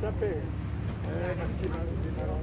sapere. Ma sì, ma di però.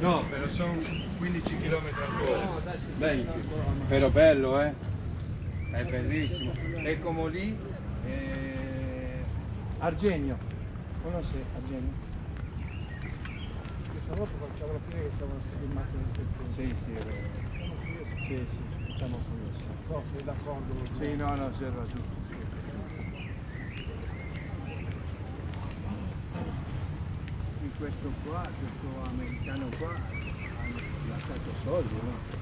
No, però sono 15 km ancora, 20, però bello, è bellissimo, è come lì, Argenio, conosce Argenio? Questa volta facciamo la fine che stavano stati in macchina di tutto. Sì, è vero. Sì, siamo curiosi. No, sei d'accordo? Sì, no, sei ragione. Questo qua, questo americano qua, hanno lasciato soldi, no?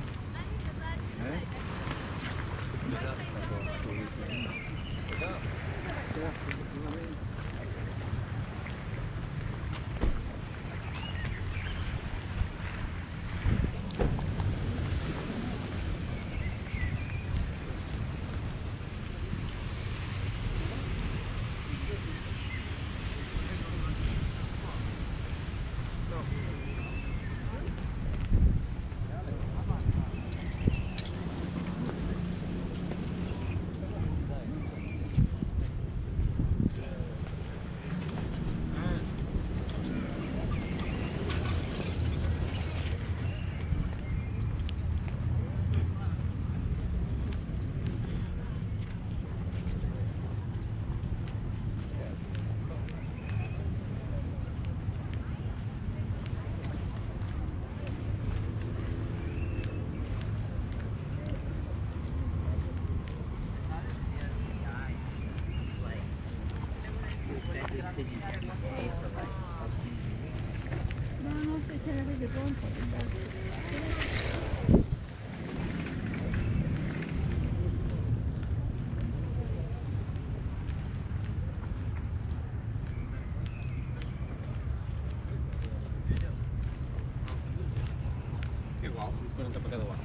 40 para cada uno.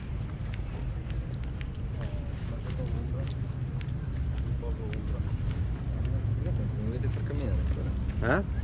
Mi volete far camminare ancora? Eh?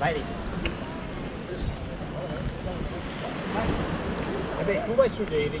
Vai lì. Vabbè, tu vai su dei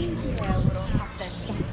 €20 a testa.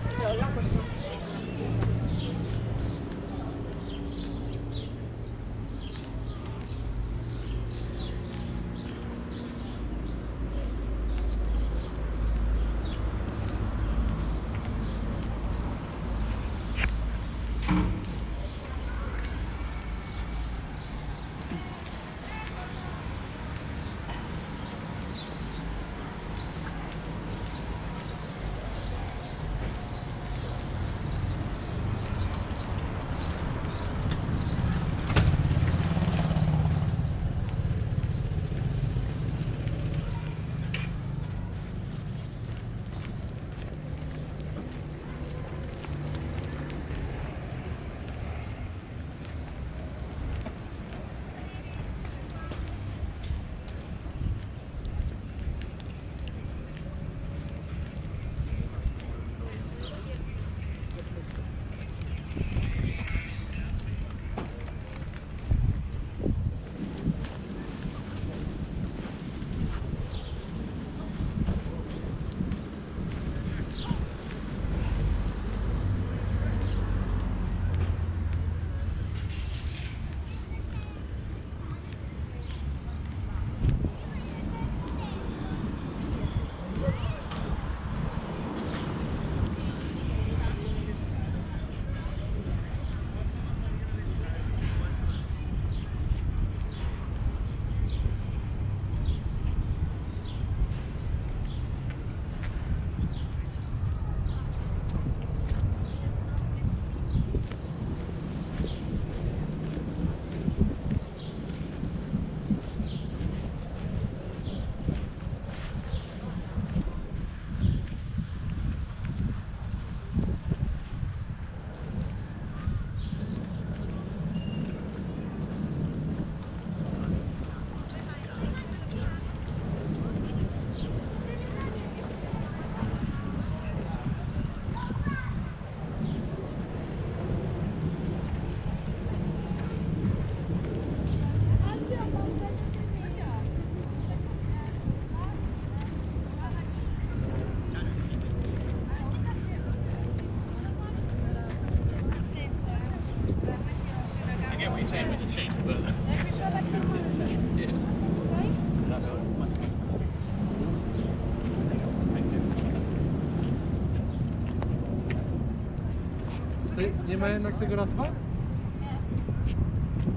Nie ma jednak tego raz dwa? Nie.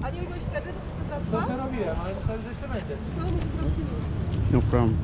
A nie byłeś wtedy tylko raz dwa? To robiłem, ale myślałem, że jeszcze będzie. No problem.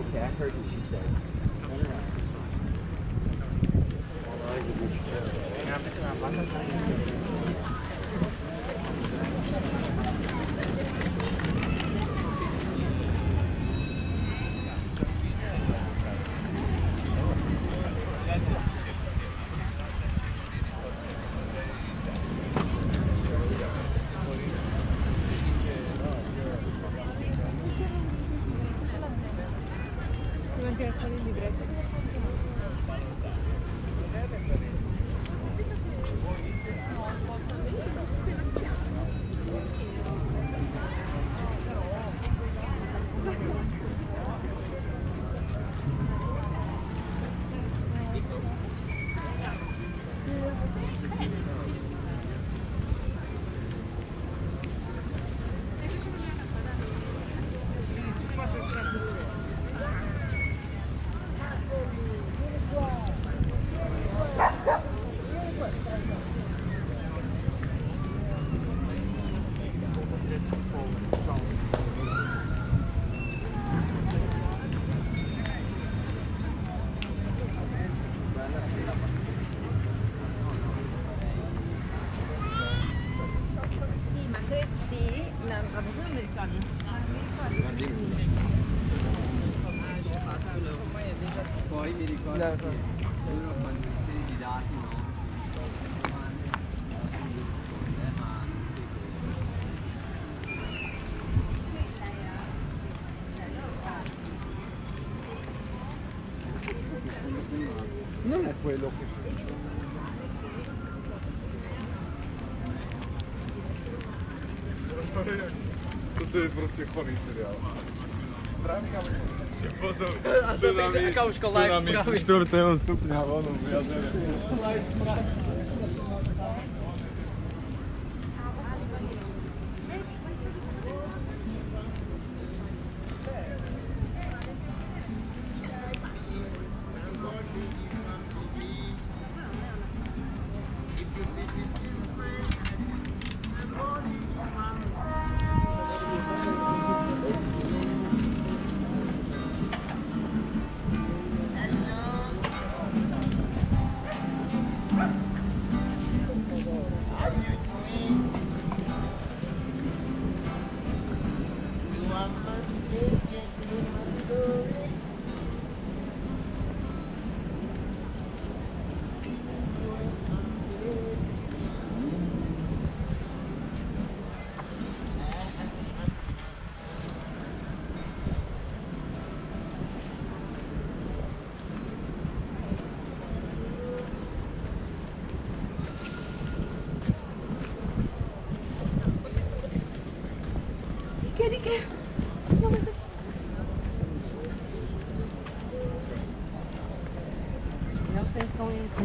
Okay, I heard what you said. Non è quello che succede. Tutti i prosecoli seriali. A co ty se jaká už kolaj zprávy? Z čtvrtého stupňa vonu vyjadřuje.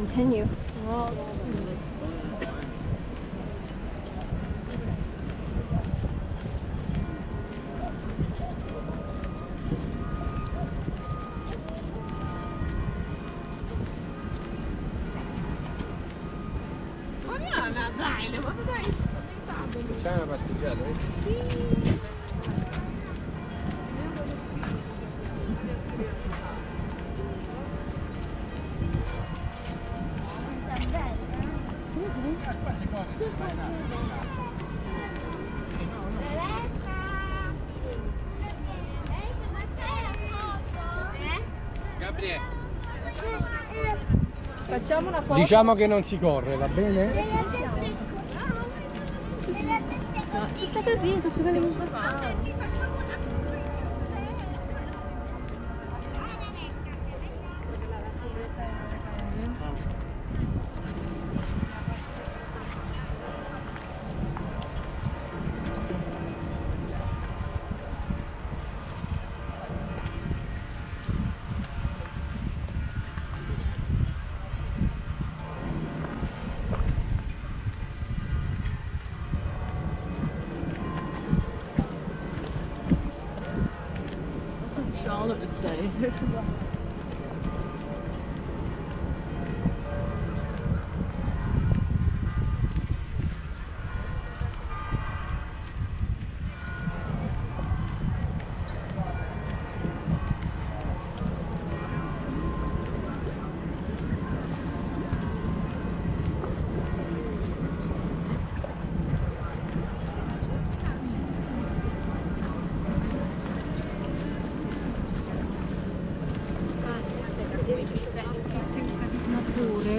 Continue. Facciamo una foto. Diciamo che non si corre, va bene? No, tutto così, tutto così.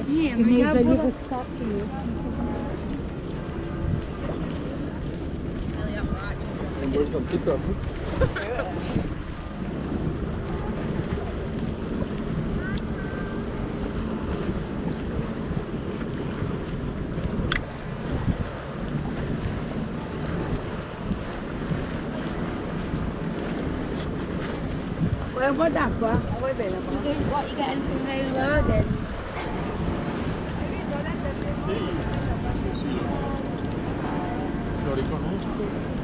Не, ну я была... What that for? What better? What you get from there? Then. Sì, lo riconosco.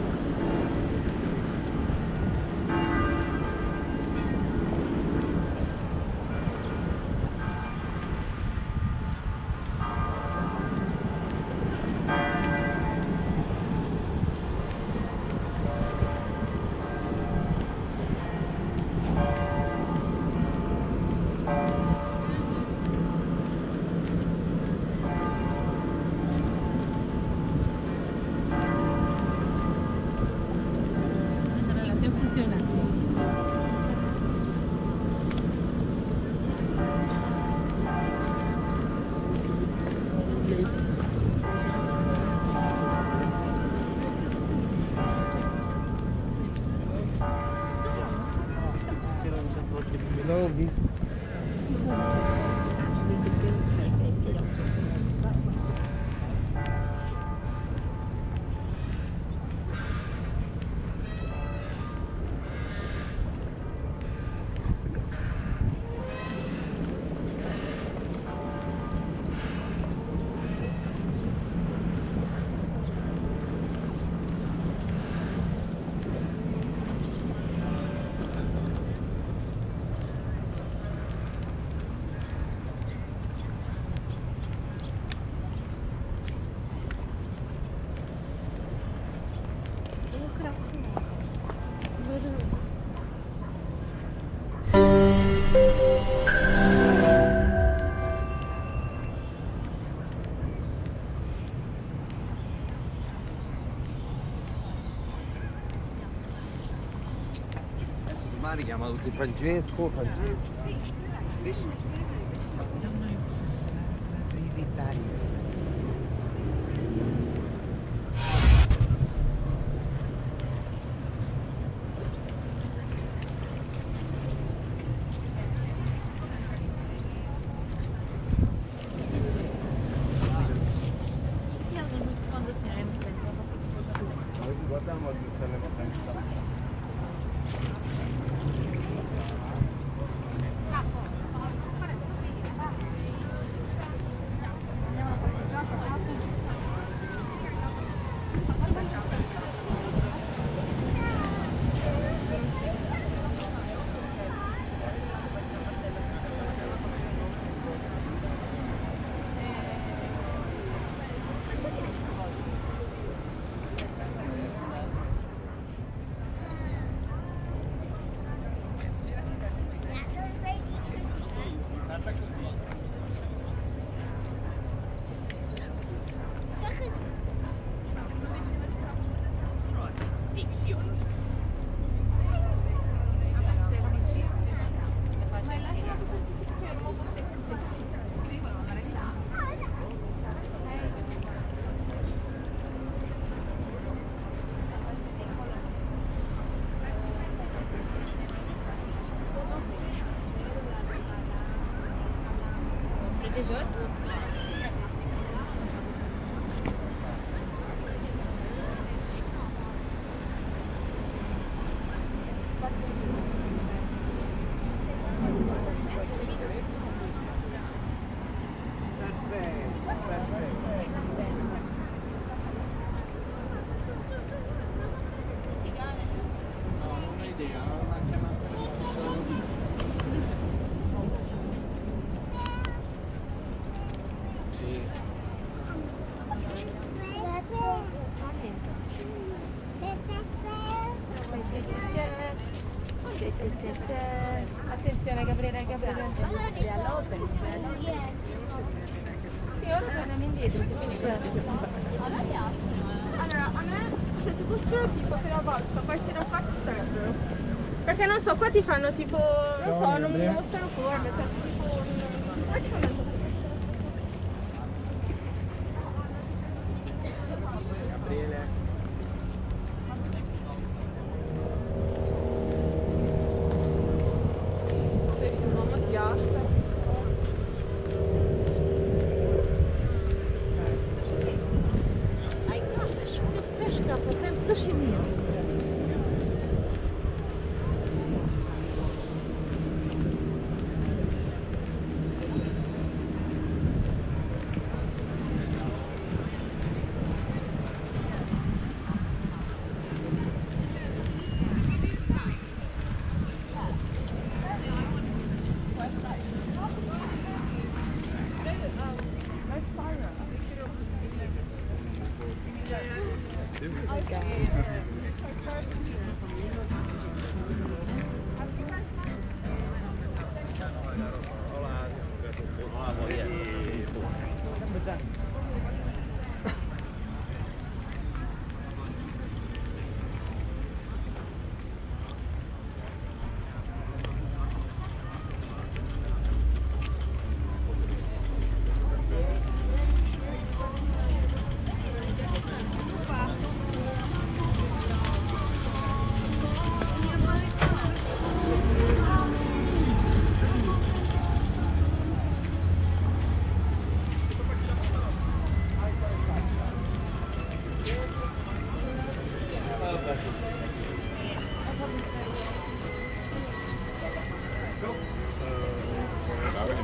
Chiama tutti Francesco. Attenzione Gabriele. Sì, ora torniamo indietro. Allora, a me, cioè se fossero tipo per la borsa, partire da qua ci sarebbero. Perché non so, qua ti fanno tipo, non so, non mi mostrano forme, cioè tipo... God.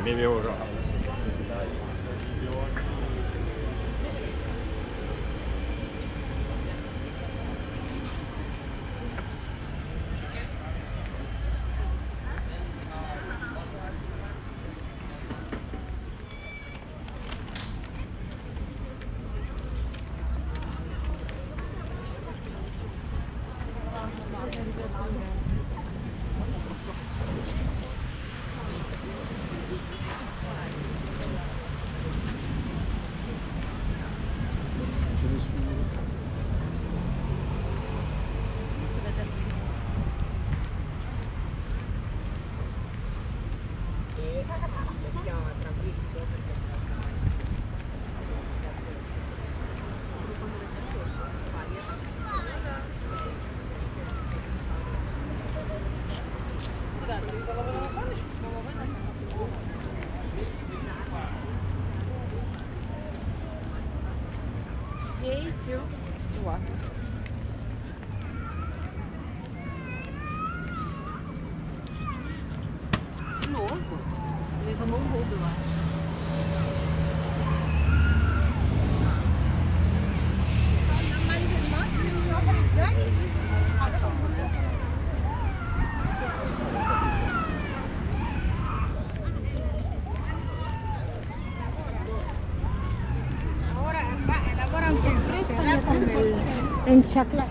Maybe we'll go. En chacla.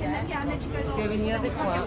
Yeah. che veniate qua.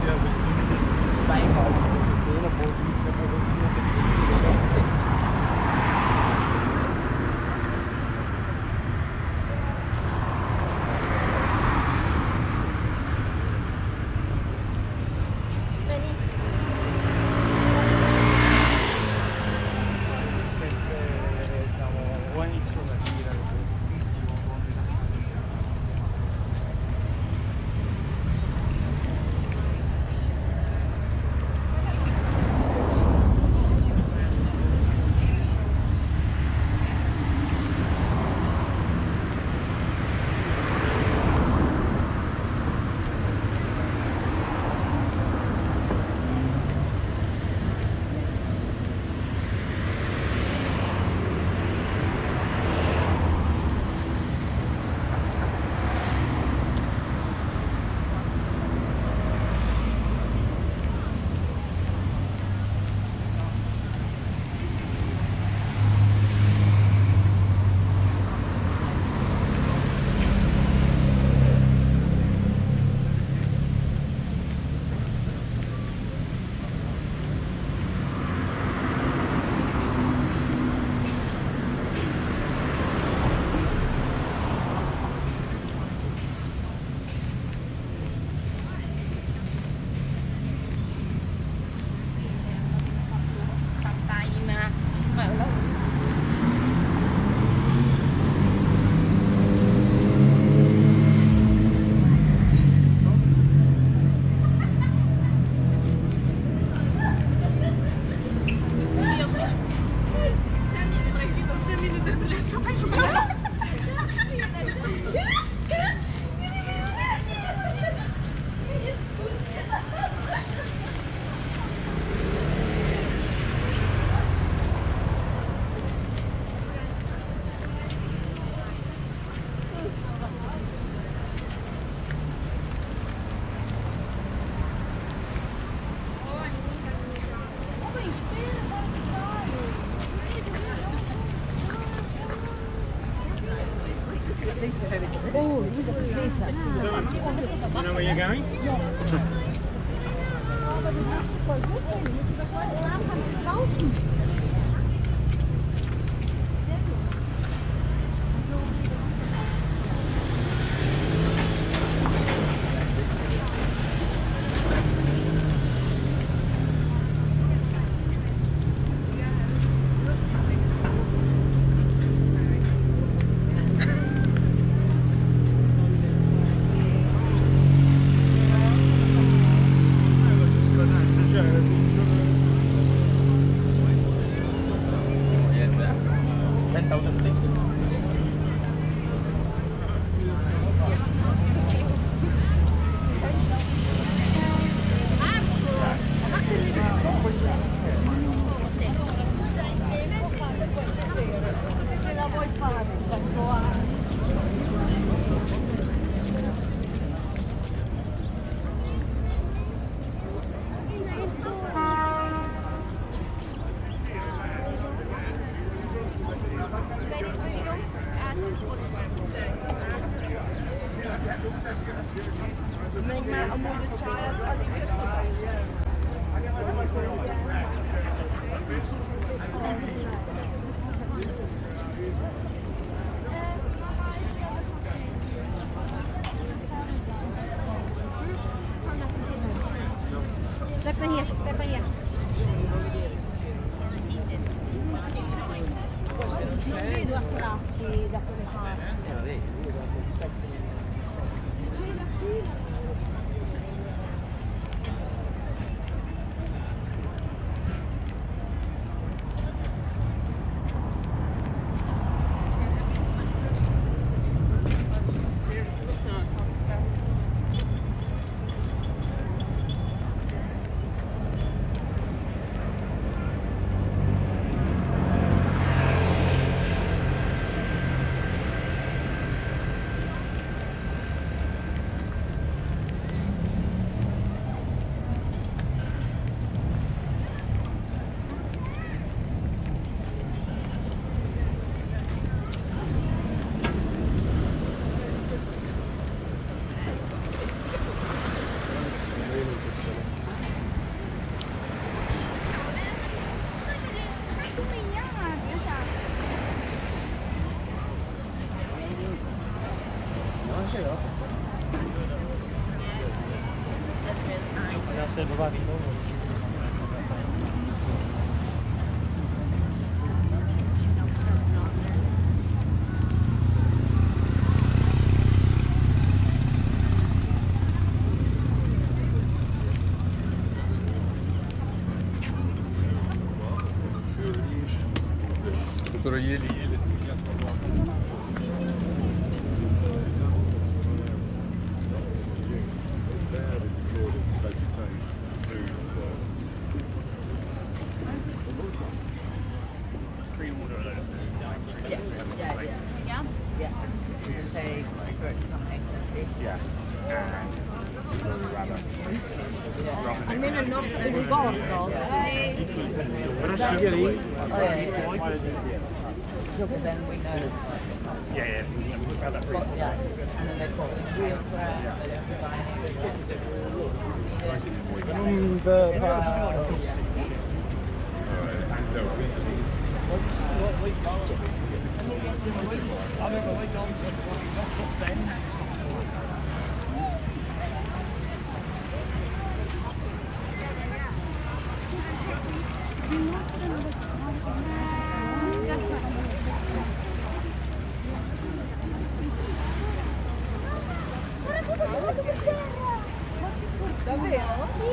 ja bis zumindest 2 Bauten gesehen, obwohl sie nicht mehr produziert sind. osserwowali nowość. Которые еле-еле меня отпадали. Because then we know. And then they've got the wheel grab, they're providing. This is it. Davvero? Sì.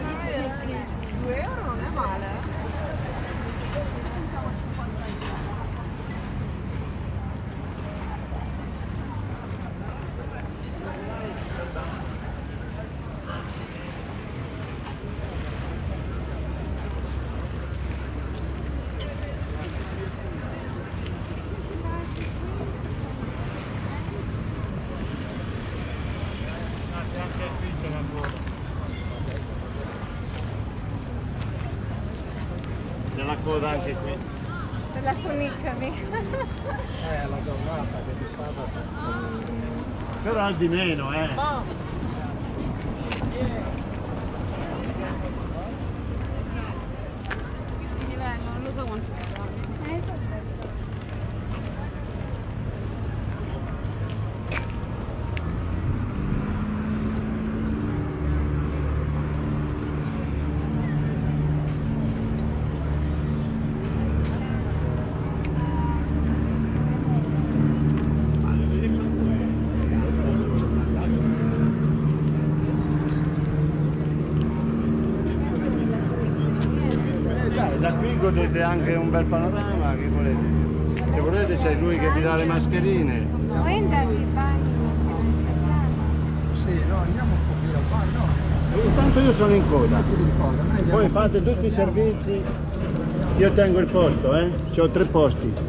Neanche 2 euro non è male. Anche qui per la fornicami la giornata che è stata però al di meno non lo so quanto godete anche un bel panorama che volete. Se volete c'è lui che vi dà le mascherine. Prendati il bagno. Sì, no, andiamo un pochino al bagno. Intanto io sono in coda. Voi fate tutti i servizi. Io tengo il posto, eh? C'ho 3 posti.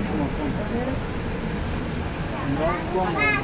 Mama,